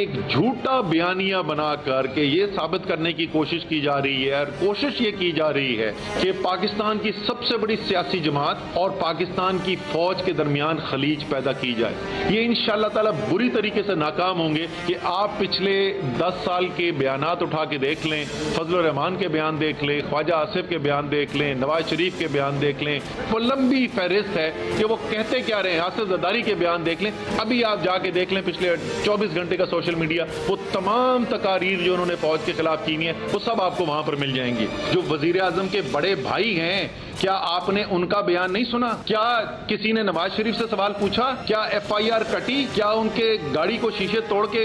एक झूठा बयानिया बनाकर के ये साबित करने की कोशिश की जा रही है और कोशिश ये की जा रही है कि पाकिस्तान की सबसे बड़ी सियासी जमात और पाकिस्तान की फौज के दरमियान खलीज पैदा की जाए। ये इंशाअल्लाह ताला बुरी तरीके से नाकाम होंगे कि आप पिछले 10 साल के बयानात उठा के देख लें, फजलुर रहमान के बयान देख लें, ख्वाजा आसिफ के बयान देख लें, नवाज शरीफ के बयान देख लें, वो लंबी फहरिस्त है कि वो कहते क्या रहे हैं। आसिफ जरदारी के बयान देख लें, अभी आप जाके देख लें पिछले 24 घंटे का सोशल मीडिया, वो तमाम तकारीर जो उन्होंने फौज के खिलाफ की है वो सब आपको वहां पर मिल जाएंगी। जो वजीर आजम के बड़े भाई हैं, क्या आपने उनका बयान नहीं सुना? क्या किसी ने नवाज शरीफ से सवाल पूछा? क्या FIR कटी? क्या उनके गाड़ी को शीशे तोड़ के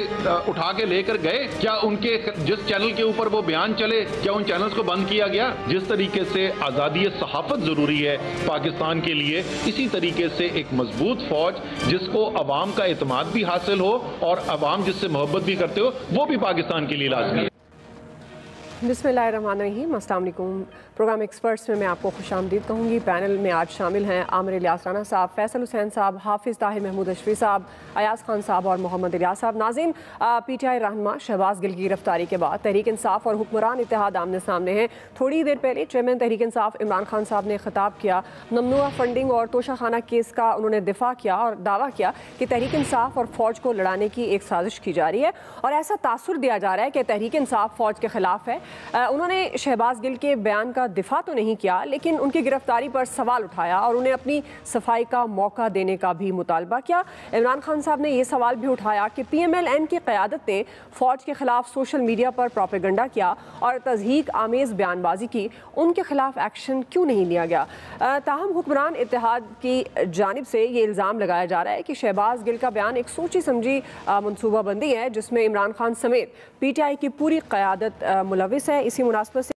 उठा के लेकर गए? क्या उनके जिस चैनल के ऊपर वो बयान चले, क्या उन चैनल्स को बंद किया गया? जिस तरीके से आजादी सहाफत जरूरी है पाकिस्तान के लिए, इसी तरीके से एक मजबूत फौज जिसको अवाम का एतमाद भी हासिल हो और अवाम जिससे मोहब्बत भी करते हो, वो भी पाकिस्तान के लिए लाजमी है। बिस्मिल्लाहिर्रहमानिर्रहीम, अस्सलाम वालेकुम। प्रोग्राम एक्सपर्ट्स में मैं आपको खुशामदीद कहूँगी। पैनल में आज शामिल हैं आमिर इलियास राना साहब, फैसल हुसैन साहब, हाफिज ताहिर महमूद अशफी साहब, अयाज़ खान साहब और मोहम्मद इलियास साहब। नाज़रीन, PTI रहनुमा शहबाज गिल की गिरफ्तारी के बाद तहरीक इंसाफ और हुक्मरान इत्तेहाद आमने सामने हैं। थोड़ी देर पहले चेयरमैन तहरीक इंसाफ इमरान खान साहब ने खिताब किया, ममनूआ फंडिंग और तोशाखाना केस का उन्होंने दिफा किया और दावा किया कि तहरीक इंसाफ और फौज को लड़ाने की एक साजिश की जा रही है और ऐसा तासुर दिया जा रहा है कि तहरीक इंसाफ फौज के खिलाफ है। उन्होंने शहबाज गिल के बयान का दिफा तो नहीं किया, लेकिन उनकी गिरफ्तारी पर सवाल उठाया और उन्हें अपनी सफाई का मौका देने का भी मुतालबा किया। इमरान खान साहब ने यह सवाल भी उठाया कि PML-N की क़यादत ने फ़ौज के ख़िलाफ़ सोशल मीडिया पर प्रोपेगेंडा किया और तज़हीक आमेज़ बयानबाजी की, उनके ख़िलाफ़ एक्शन क्यों नहीं लिया गया। ताहम हुक्मरान इत्तेहाद की जानिब से ये इल्ज़ाम लगाया जा रहा है कि शहबाज गिल का बयान एक सोची समझी मनसूबाबंदी है जिसमें इमरान खान समेत PTI की पूरी क़यादत मुलविस है। इसी मुनासबत